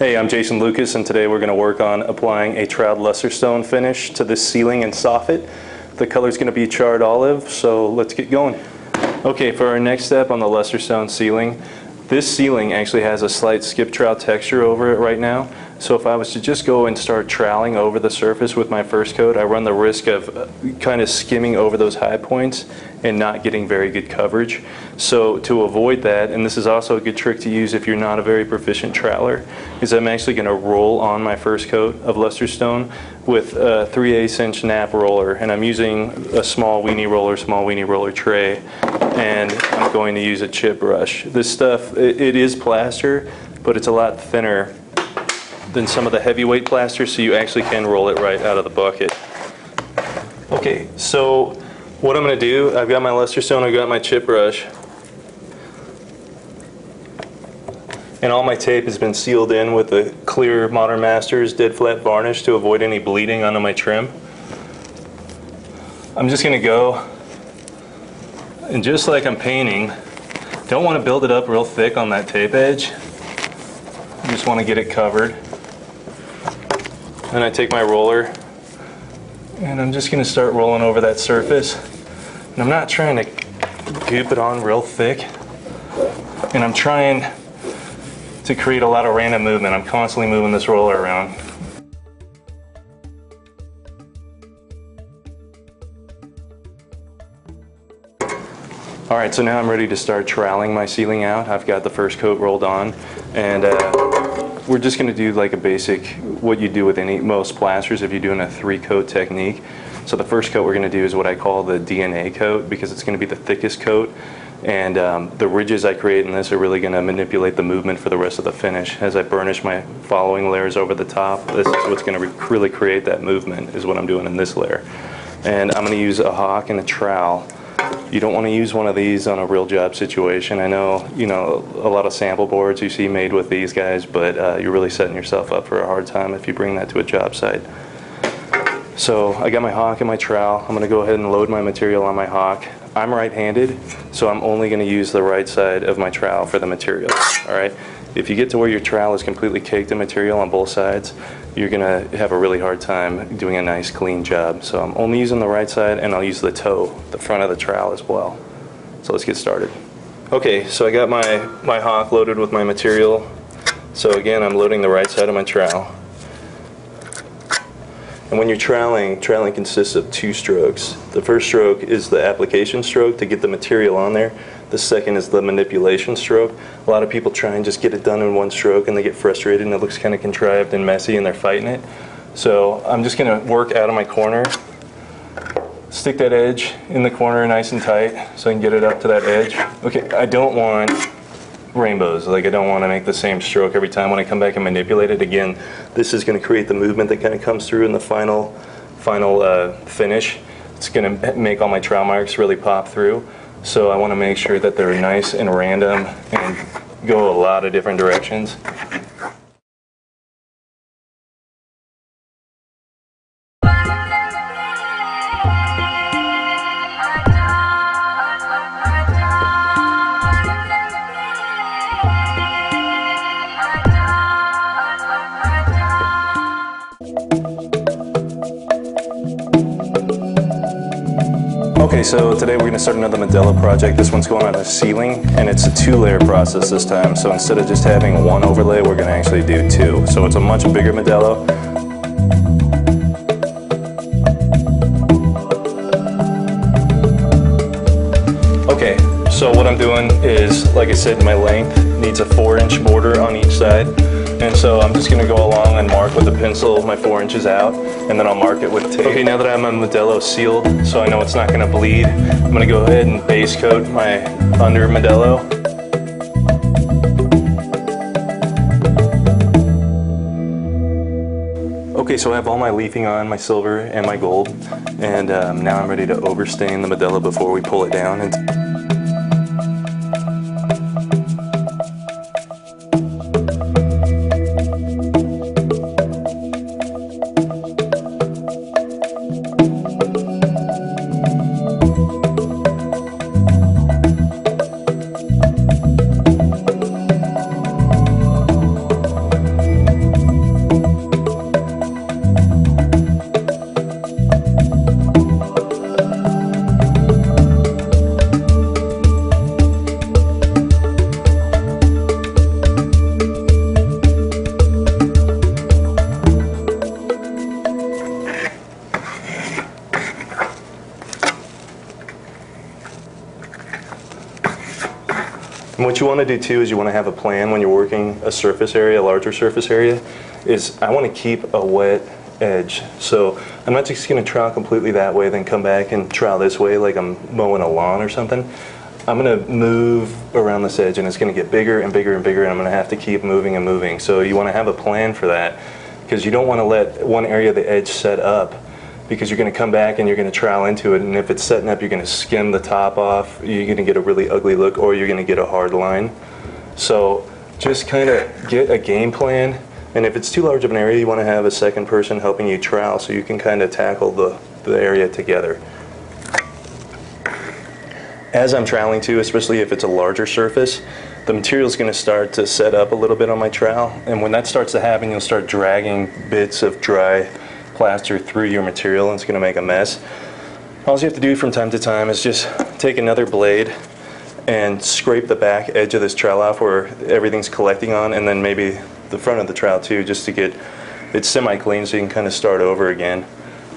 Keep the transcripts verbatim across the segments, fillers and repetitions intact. Hey, I'm Jason Lucas, and today we're going to work on applying a troweled lusterstone finish to this ceiling and soffit. The color is going to be charred olive, so let's get going. Okay, for our next step on the lusterstone ceiling, this ceiling actually has a slight skip trowel texture over it right now. So if I was to just go and start troweling over the surface with my first coat, I run the risk of kind of skimming over those high points and not getting very good coverage. So to avoid that, and this is also a good trick to use if you're not a very proficient troweler, is I'm actually going to roll on my first coat of lusterstone with a three eighths inch nap roller. And I'm using a small weenie roller, small weenie roller tray, and I'm going to use a chip brush. This stuff, it, it is plaster, but it's a lot thinner than some of the heavyweight plaster, so you actually can roll it right out of the bucket. Okay, so what I'm going to do, I've got my lusterstone, I've got my chip brush, and all my tape has been sealed in with a clear Modern Masters dead flat varnish to avoid any bleeding onto my trim. I'm just going to go, and just like I'm painting, don't want to build it up real thick on that tape edge. I just want to get it covered. Then I take my roller and I'm just going to start rolling over that surface. And I'm not trying to goop it on real thick. And I'm trying to create a lot of random movement. I'm constantly moving this roller around. All right, so now I'm ready to start troweling my ceiling out. I've got the first coat rolled on, and uh, we're just gonna do like a basic, what you do with any most plasters if you're doing a three coat technique. So the first coat we're gonna do is what I call the D N A coat, because it's gonna be the thickest coat, and um, the ridges I create in this are really gonna manipulate the movement for the rest of the finish. As I burnish my following layers over the top, this is what's gonna re really create that movement, is what I'm doing in this layer. And I'm gonna use a hawk and a trowel. You don't want to use one of these on a real job situation. I know, you know, a lot of sample boards you see made with these guys, but uh, you're really setting yourself up for a hard time if you bring that to a job site. So I got my hawk and my trowel. I'm going to go ahead and load my material on my hawk. I'm right-handed, so I'm only going to use the right side of my trowel for the material. All right. If you get to where your trowel is completely caked in material on both sides, you're going to have a really hard time doing a nice clean job. So I'm only using the right side, and I'll use the toe, the front of the trowel as well. So let's get started. Okay, so I got my, my hawk loaded with my material. So again, I'm loading the right side of my trowel. And when you're troweling, troweling consists of two strokes. The first stroke is the application stroke to get the material on there. The second is the manipulation stroke. A lot of people try and just get it done in one stroke and they get frustrated and it looks kind of contrived and messy and they're fighting it. So I'm just going to work out of my corner, stick that edge in the corner nice and tight so I can get it up to that edge. Okay, I don't want rainbows. Like, I don't want to make the same stroke every time when I come back and manipulate it again. This is going to create the movement that kind of comes through in the final, final uh, finish. It's going to make all my trowel marks really pop through. So I want to make sure that they're nice and random and go a lot of different directions. Okay, so today we're going to start another Modello project. This one's going on a ceiling, and it's a two-layer process this time. So instead of just having one overlay, we're going to actually do two. So it's a much bigger Modello. Okay, so what I'm doing is, like I said, my length needs a four inch border on each side. And so I'm just going to go along and mark with a pencil my four inches out, and then I'll mark it with tape. Okay, now that I have my Modello sealed, so I know it's not going to bleed, I'm going to go ahead and base coat my under Modello. Okay, so I have all my leafing on, my silver and my gold, and um, now I'm ready to overstain the Modello before we pull it down. And What you want to do too is you want to have a plan when you're working a surface area, a larger surface area, is I want to keep a wet edge. So I'm not just going to trowel completely that way, then come back and trowel this way like I'm mowing a lawn or something. I'm going to move around this edge, and it's going to get bigger and bigger and bigger, and I'm going to have to keep moving and moving. So you want to have a plan for that, because you don't want to let one area of the edge set up, because you're going to come back and you're going to trowel into it, and if it's setting up, you're going to skim the top off, you're going to get a really ugly look, or you're going to get a hard line. So just kind of get a game plan, and if it's too large of an area, you want to have a second person helping you trowel so you can kind of tackle the, the area together. As I'm troweling too, especially if it's a larger surface, the material's going to start to set up a little bit on my trowel, and when that starts to happen, you'll start dragging bits of dry plaster through your material, and it's going to make a mess. All you have to do from time to time is just take another blade and scrape the back edge of this trowel off where everything's collecting on, and then maybe the front of the trowel too, just to get it semi-clean so you can kind of start over again.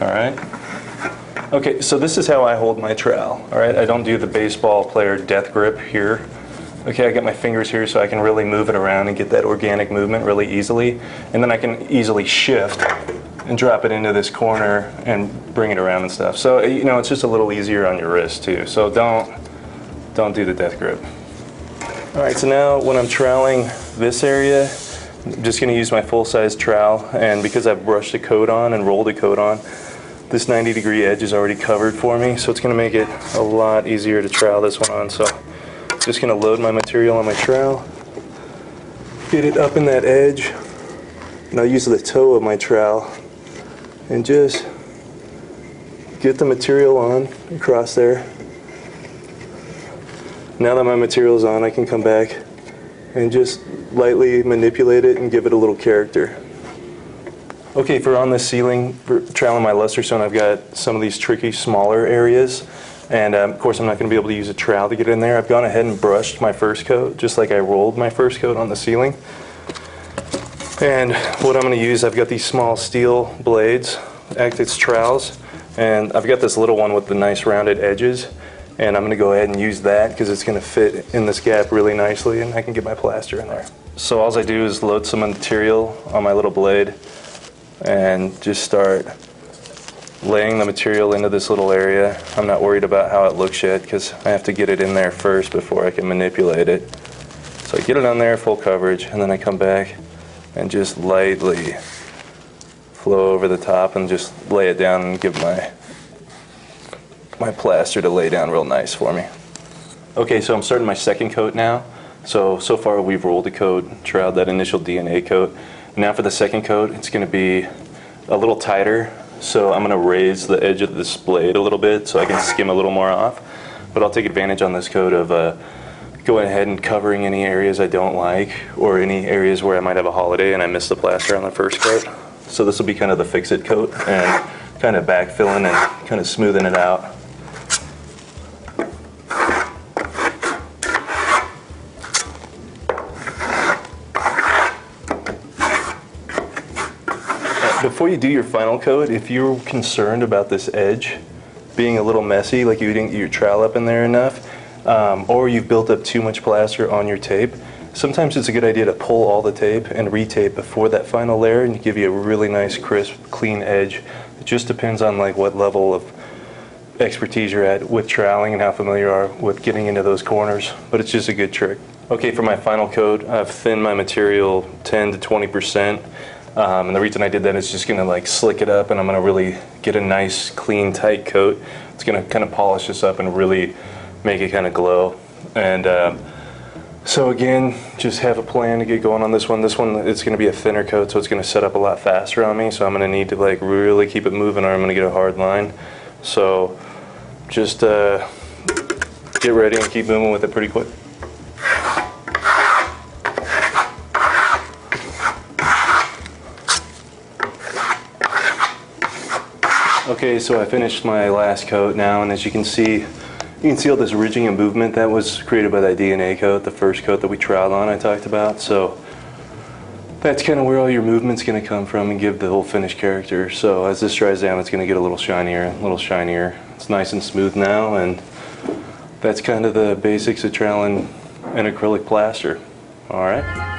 All right? Okay, so this is how I hold my trowel. All right, I don't do the baseball player death grip here. Okay, I got my fingers here so I can really move it around and get that organic movement really easily. And then I can easily shift and drop it into this corner and bring it around and stuff. So, you know, it's just a little easier on your wrist too. So don't, don't do the death grip. All right, so now when I'm troweling this area, I'm just gonna use my full-size trowel. And because I've brushed a coat on and rolled a coat on, this ninety degree edge is already covered for me, so it's going to make it a lot easier to trowel this one on. So I'm just going to load my material on my trowel, get it up in that edge, and I'll use the toe of my trowel and just get the material on across there. Now that my material is on, I can come back and just lightly manipulate it and give it a little character. Okay, for on this ceiling, for troweling my Lusterstone, I've got some of these tricky smaller areas, and um, of course I'm not going to be able to use a trowel to get in there. I've gone ahead and brushed my first coat, just like I rolled my first coat on the ceiling. And what I'm going to use, I've got these small steel blades, act as trowels, and I've got this little one with the nice rounded edges, and I'm going to go ahead and use that because it's going to fit in this gap really nicely, and I can get my plaster in there. So all I do is load some material on my little blade, and just start laying the material into this little area. I'm not worried about how it looks yet because I have to get it in there first before I can manipulate it. So I get it on there, full coverage, and then I come back and just lightly flow over the top and just lay it down and give my, my plaster to lay down real nice for me. Okay, so I'm starting my second coat now. So, so far we've rolled a coat, troweled that initial D N A coat. Now for the second coat, it's going to be a little tighter, so I'm going to raise the edge of this blade a little bit so I can skim a little more off. But I'll take advantage on this coat of uh, going ahead and covering any areas I don't like or any areas where I might have a holiday and I missed the plaster on the first coat. So this will be kind of the fix-it coat and kind of backfilling and kind of smoothing it out. Before you do your final coat, if you're concerned about this edge being a little messy, like you didn't get your trowel up in there enough, um, or you've built up too much plaster on your tape, sometimes it's a good idea to pull all the tape and retape before that final layer and give you a really nice, crisp, clean edge. It just depends on like what level of expertise you're at with troweling and how familiar you are with getting into those corners, but it's just a good trick. Okay, for my final coat, I've thinned my material ten to twenty percent. Um, and the reason I did that is just going to like slick it up, and I'm going to really get a nice, clean, tight coat. It's going to kind of polish this up and really make it kind of glow. And um, so again, just have a plan to get going on this one. This one, it's going to be a thinner coat, so it's going to set up a lot faster on me. So I'm going to need to like really keep it moving, or I'm going to get a hard line. So just uh, get ready and keep moving with it pretty quick. Okay, so I finished my last coat now, and as you can see, you can see all this ridging and movement that was created by that D N A coat, the first coat that we troweled on I talked about. So that's kind of where all your movement's going to come from and give the whole finished character. So as this dries down, it's going to get a little shinier, a little shinier. It's nice and smooth now, and that's kind of the basics of troweling and acrylic plaster. All right.